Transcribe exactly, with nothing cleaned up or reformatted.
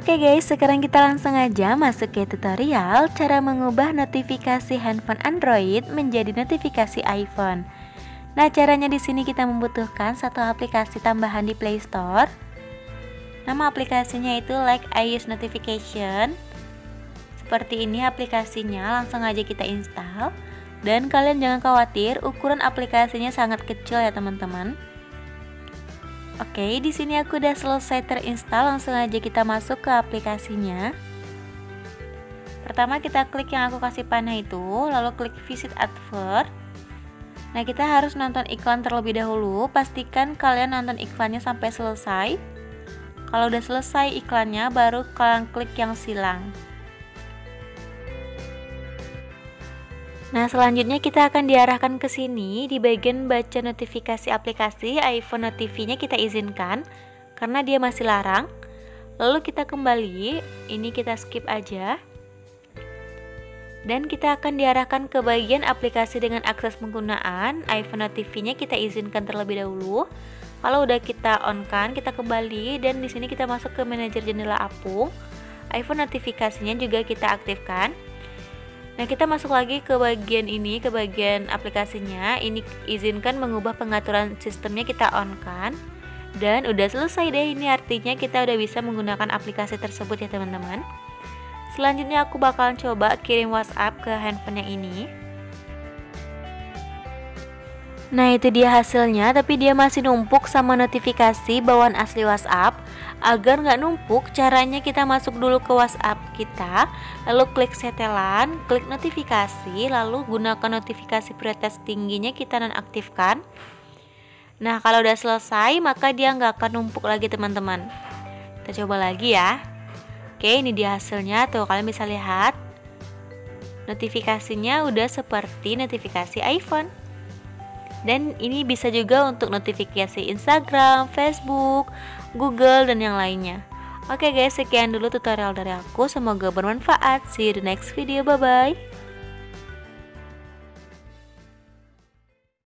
Oke guys, sekarang kita langsung aja masuk ke tutorial cara mengubah notifikasi handphone Android menjadi notifikasi iPhone. Nah, caranya di sini kita membutuhkan satu aplikasi tambahan di Play Store. Nama aplikasinya itu Like iOS Notification. Seperti ini aplikasinya, langsung aja kita install. Dan kalian jangan khawatir, ukuran aplikasinya sangat kecil ya teman-teman. Oke, di sini aku udah selesai terinstall, langsung aja kita masuk ke aplikasinya. Pertama kita klik yang aku kasih panah itu, lalu klik Visit Advert. Nah, kita harus nonton iklan terlebih dahulu. Pastikan kalian nonton iklannya sampai selesai. Kalau udah selesai iklannya, baru kalian klik yang silang. Nah, selanjutnya kita akan diarahkan ke sini. Di bagian baca notifikasi aplikasi, iPhone Notifikasinya kita izinkan karena dia masih larang. Lalu kita kembali, ini kita skip aja. Dan kita akan diarahkan ke bagian aplikasi dengan akses penggunaan. iPhone Notifikasinya kita izinkan terlebih dahulu. Kalau udah kita on kan, kita kembali dan di sini kita masuk ke manajer jendela apung. iPhone Notifikasinya juga kita aktifkan. Nah, kita masuk lagi ke bagian ini, ke bagian aplikasinya. Ini izinkan mengubah pengaturan sistemnya, kita on kan. Dan udah selesai deh, ini artinya kita udah bisa menggunakan aplikasi tersebut ya teman-teman. Selanjutnya aku bakalan coba kirim WhatsApp ke handphonenya ini. Nah, itu dia hasilnya, tapi dia masih numpuk sama notifikasi bawaan asli WhatsApp. Agar nggak numpuk, caranya kita masuk dulu ke WhatsApp kita, lalu klik setelan, klik notifikasi, lalu gunakan notifikasi prioritas tingginya kita nonaktifkan. Nah, kalau udah selesai, maka dia nggak akan numpuk lagi teman-teman. Kita coba lagi ya. Oke, ini dia hasilnya, tuh kalian bisa lihat notifikasinya udah seperti notifikasi iPhone. Dan ini bisa juga untuk notifikasi Instagram, Facebook, Google, dan yang lainnya. Oke guys, sekian dulu tutorial dari aku, semoga bermanfaat. See you the next video, bye bye.